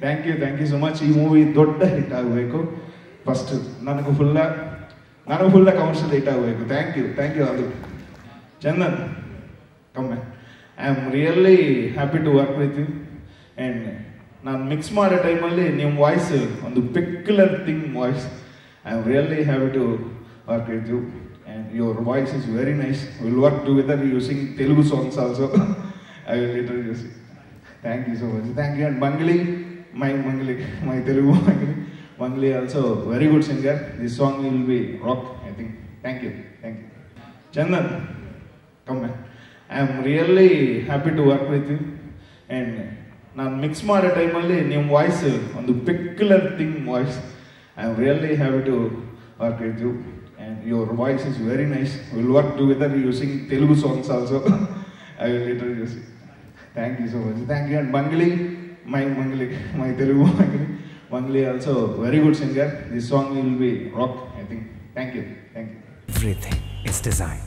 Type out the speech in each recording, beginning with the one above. Thank you so much. This movie is a hit. First, I am full counsel. Thank you, Adi. Chandan, come back. I am really happy to work with you. And now mix my time only. Your voice, on the peculiar thing voice. I am really happy to work with you. And your voice is very nice. We will work together using Telugu songs also. I will introduce you. Thank you so much. Thank you. And Mangli, my Telugu Mangli. Mangli also very good singer. This song will be rock, I think. Thank you. Thank you. Chandan, come back. I am really happy to work with you. And now mix my time only. Your voice, on the peculiar thing voice. I am really happy to work with you. And your voice is very nice. We will work together using Telugu songs also. I will introduce you. Thank you so much. Thank you. And Bangali, my Telugu Mangli. Mangli also very good singer. This song will be rock, I think. Thank you. Thank you. Everything is design.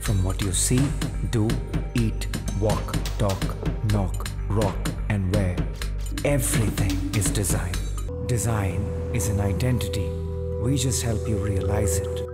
From what you see, do, eat, walk, talk, knock, rock and wear. Everything is design. Design is an identity. We just help you realize it.